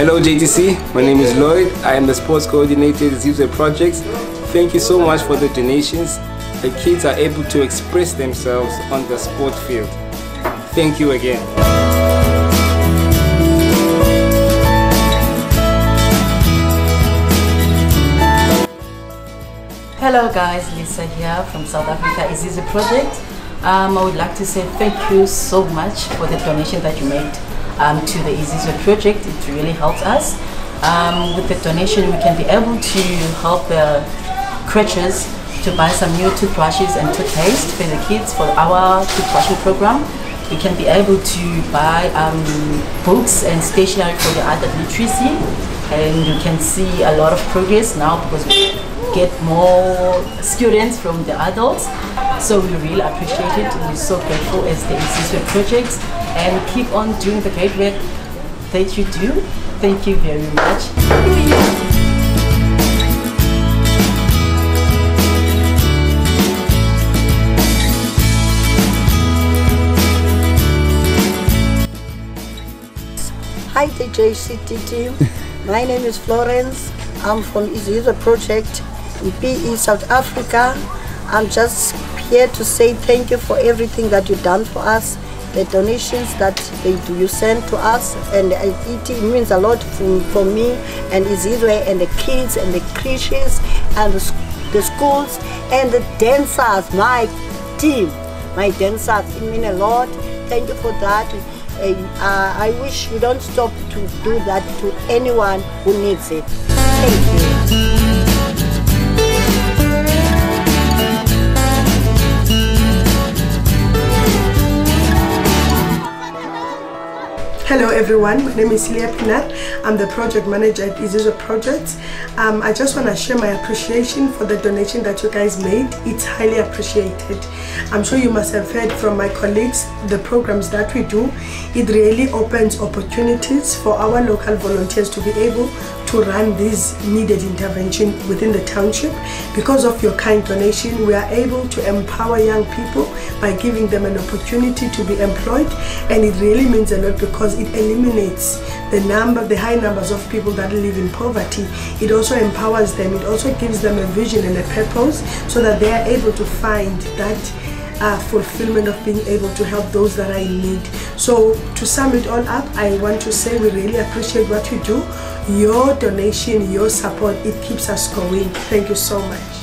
Hello JTC, my name is Lloyd. I am the sports coordinator at Izizwe Projects. Thank you so much for the donations. The kids are able to express themselves on the sport field. Thank you again. Hello guys, Lisa here from South Africa Izizwe Project. I would like to say thank you so much for the donation that you made to the Izizwe Project. It really helps us. With the donation we can be able to help the creches to buy some new toothbrushes and toothpaste for the kids for our toothbrushing program. We can be able to buy books and stationery for the adult literacy, and you can see a lot of progress now because we get more students from the adults, so we really appreciate it. We're so grateful as the Izizwe Projects, and keep on doing the great work that you do. Thank you very much. Hi the JCTT, my name is Florence. I'm from Izizwe Project in PE, South Africa. I'm just here to say thank you for everything that you've done for us, the donations that you sent to us, and it means a lot for me and Izizwe and the kids and the creches and the schools and the dancers, my team, my dancers. It means a lot. Thank you for that. I wish you don't stop to do that to anyone who needs it. Thank you. Hello everyone, my name is Leah Pinar. I'm the project manager at Izizwe Projects. I just want to share my appreciation for the donation that you guys made. It's highly appreciated. I'm sure you must have heard from my colleagues the programs that we do. It really opens opportunities for our local volunteers to be able to run this needed intervention within the township. Because of your kind donation, we are able to empower young people by giving them an opportunity to be employed, and it really means a lot because it eliminates the high numbers of people that live in poverty. It also empowers them. It also gives them a vision and a purpose so that they are able to find that fulfillment of being able to help those that are in need. So to sum it all up, I want to say we really appreciate what you do. Your donation, your support, it keeps us going. Thank you so much.